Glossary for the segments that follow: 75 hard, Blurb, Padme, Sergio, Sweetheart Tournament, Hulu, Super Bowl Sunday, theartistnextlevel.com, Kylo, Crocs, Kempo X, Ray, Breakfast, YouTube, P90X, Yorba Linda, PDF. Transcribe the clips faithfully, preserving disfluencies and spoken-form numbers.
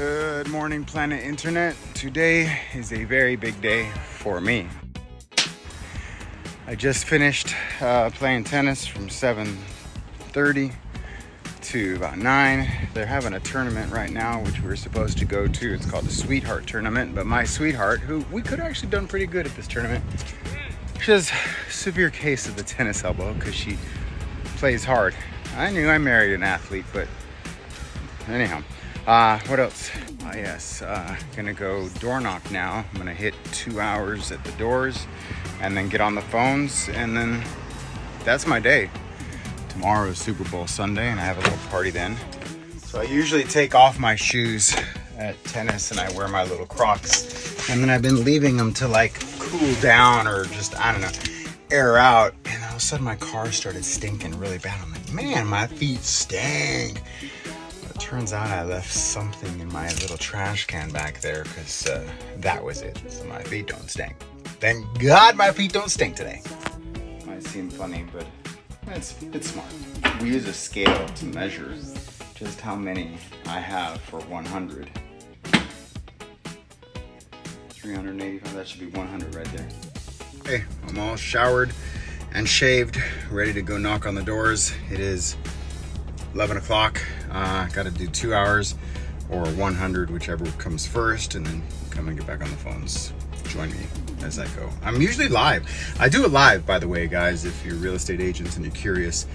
Good morning, Planet Internet. Today is a very big day for me. I just finished uh, playing tennis from seven thirty to about nine. They're having a tournament right now, which we're supposed to go to. It's called the Sweetheart Tournament, but my sweetheart, who we could have actually done pretty good at this tournament, she has a severe case of the tennis elbow because she plays hard. I knew I married an athlete, but anyhow. Uh, what else? Oh yes, uh, gonna go door knock now. I'm gonna hit two hours at the doors and then get on the phones, and then that's my day. Tomorrow is Super Bowl Sunday and I have a little party then. So I usually take off my shoes at tennis and I wear my little Crocs, and then I've been leaving them to like cool down or just, I don't know, air out. And all of a sudden my car started stinking really bad. I'm like, man, my feet stink. Turns out I left something in my little trash can back there, because uh, that was it. So my feet don't stink. Thank God my feet don't stink today. Might seem funny, but it's, it's smart. We use a scale to measure just how many I have for one hundred. three hundred eighty-five, that should be one hundred right there. Hey, I'm all showered and shaved, ready to go knock on the doors. It is eleven o'clock. Uh, gotta do two hours or one hundred, whichever comes first, and then come and get back on the phones. Join me as I go. I'm usually live. I do it live, by the way, guys, if you're real estate agents and you're curious.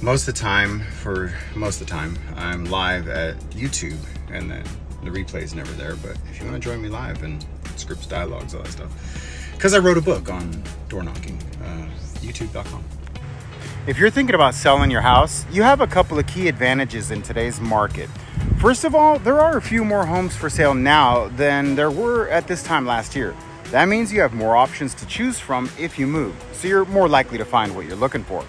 Most of the time, for most of the time, I'm live at YouTube, and then the replay is never there, but if you wanna join me live and scripts, dialogues, all that stuff. Because I wrote a book on door knocking, uh, youtube dot com. If you're thinking about selling your house, you have a couple of key advantages in today's market. First of all, there are a few more homes for sale now than there were at this time last year. That means you have more options to choose from if you move, so you're more likely to find what you're looking for.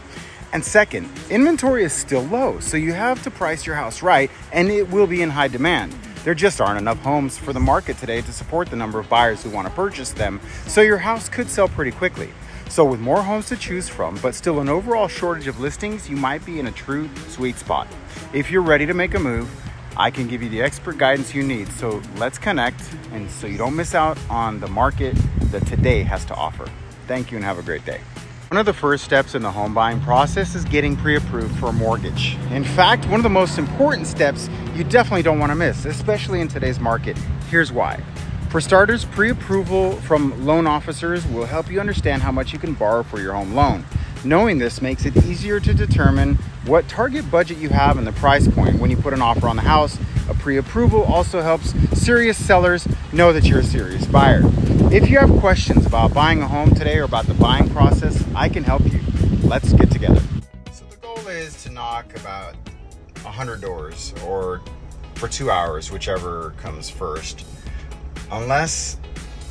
And second, inventory is still low, so you have to price your house right, and it will be in high demand. There just aren't enough homes for the market today to support the number of buyers who want to purchase them, so your house could sell pretty quickly. So with more homes to choose from, but still an overall shortage of listings, you might be in a true sweet spot. If you're ready to make a move, I can give you the expert guidance you need. So let's connect, and so you don't miss out on the market that today has to offer. Thank you and have a great day. One of the first steps in the home buying process is getting pre-approved for a mortgage. In fact, one of the most important steps you definitely don't want to miss, especially in today's market. Here's why. For starters, pre-approval from loan officers will help you understand how much you can borrow for your home loan. Knowing this makes it easier to determine what target budget you have and the price point when you put an offer on the house. A pre-approval also helps serious sellers know that you're a serious buyer. If you have questions about buying a home today or about the buying process, I can help you. Let's get together. So the goal is to knock about one hundred doors, or for two hours, whichever comes first. Unless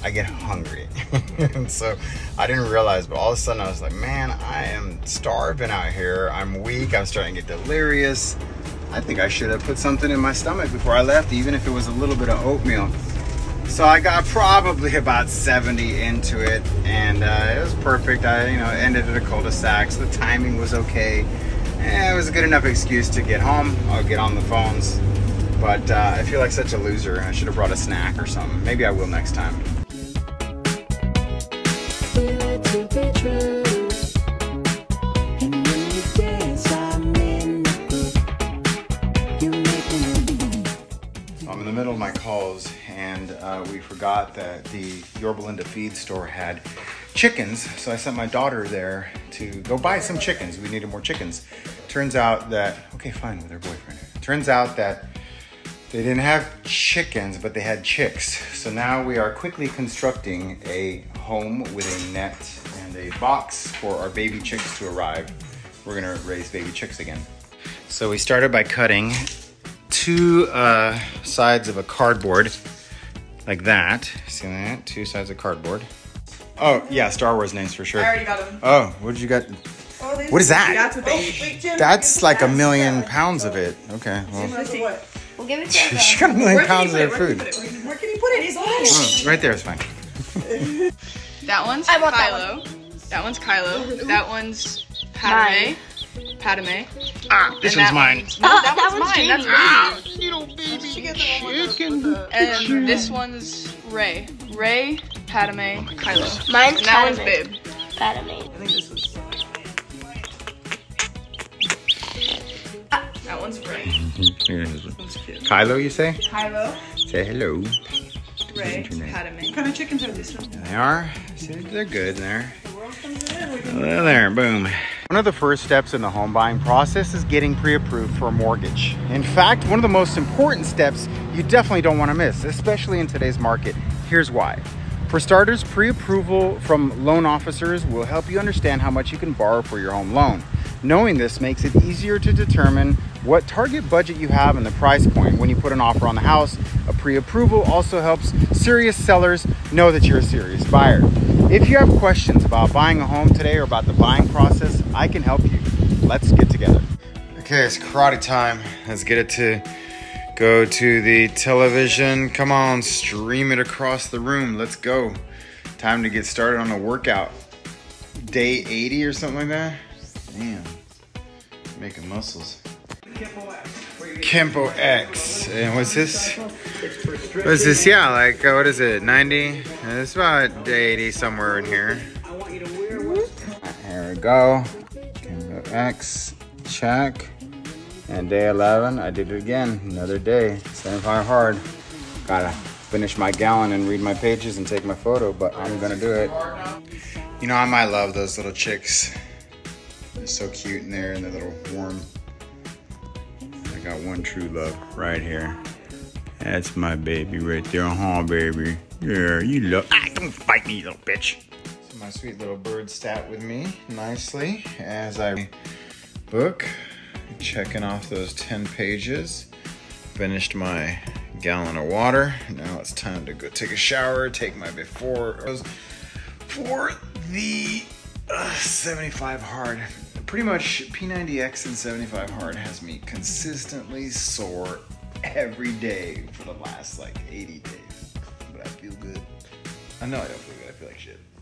I get hungry. And so I didn't realize, but all of a sudden I was like, man, I am starving out here. I'm weak, I'm starting to get delirious. I think I should have put something in my stomach before I left, even if it was a little bit of oatmeal. So I got probably about seventy into it, and uh, it was perfect. I you know, ended at a cul-de-sac, so the timing was okay. And it was a good enough excuse to get home. I'll get on the phones. But uh, I feel like such a loser. I should have brought a snack or something. Maybe I will next time. So I'm in the middle of my calls, and uh, we forgot that the Yorba Linda feed store had chickens. So I sent my daughter there to go buy some chickens. We needed more chickens. Turns out that, okay, fine with her boyfriend. Turns out that they didn't have chickens, but they had chicks. So now we are quickly constructing a home with a net and a box for our baby chicks to arrive. We're gonna raise baby chicks again. So we started by cutting two uh, sides of a cardboard, like that. See that? Two sides of cardboard. Oh yeah, Star Wars names for sure. I already got them. Oh, what did you get? Oh, what is that? That's what they eat. Oh, that's like a million pounds of it. Okay, well. We'll give it to she got a million pounds of food. Where can you put it? It's all right. Right there is fine. That one's I Kylo. That, one. that one's Kylo. That one's Padme. Padme. Ah, this and one's mine. One's, no, ah, that, that one's, one's mine. That's ah, little baby she gets the one with the, with the, and chicken. This one's Ray. Ray, Padme, oh Kylo. Mine's and that Padme. One's Babe. Padme. I think this is. Ah, that one's Ray. Kylo, you say? Kylo. Say hello. Ray, Padme. What kind of chickens are these? They are. They're good there. The world comes in. We can... Well, there, boom. One of the first steps in the home buying process is getting pre-approved for a mortgage. In fact, one of the most important steps you definitely don't want to miss, especially in today's market. Here's why. For starters, pre-approval from loan officers will help you understand how much you can borrow for your home loan. Knowing this makes it easier to determine what target budget you have and the price point when you put an offer on the house. A pre-approval also helps serious sellers know that you're a serious buyer. If you have questions about buying a home today or about the buying process, I can help you. Let's get together. Okay, it's karate time. Let's get it to go to the television. Come on, stream it across the room. Let's go. Time to get started on a workout. Day eighty or something like that. Damn, making muscles. Kempo X, and what's this? What's this? Yeah, like what is it? ninety? It's about day eighty somewhere in here. There we go. Kempo X, check. And day eleven, I did it again. Another day. seventy-five hard. Gotta finish my gallon and read my pages and take my photo, but I'm gonna do it. You know, I might love those little chicks. They're so cute in there, and they're little warm. I got one true love right here. That's my baby right there. Huh, baby? Yeah, you love. Ah, don't fight me, you little bitch. So my sweet little bird sat with me nicely as I book, checking off those ten pages. Finished my gallon of water. Now it's time to go take a shower. Take my before for the uh, seventy-five hard. Pretty much P ninety X and seventy-five hard has me consistently sore every day for the last like eighty days, but I feel good. I know I don't feel good, I feel like shit.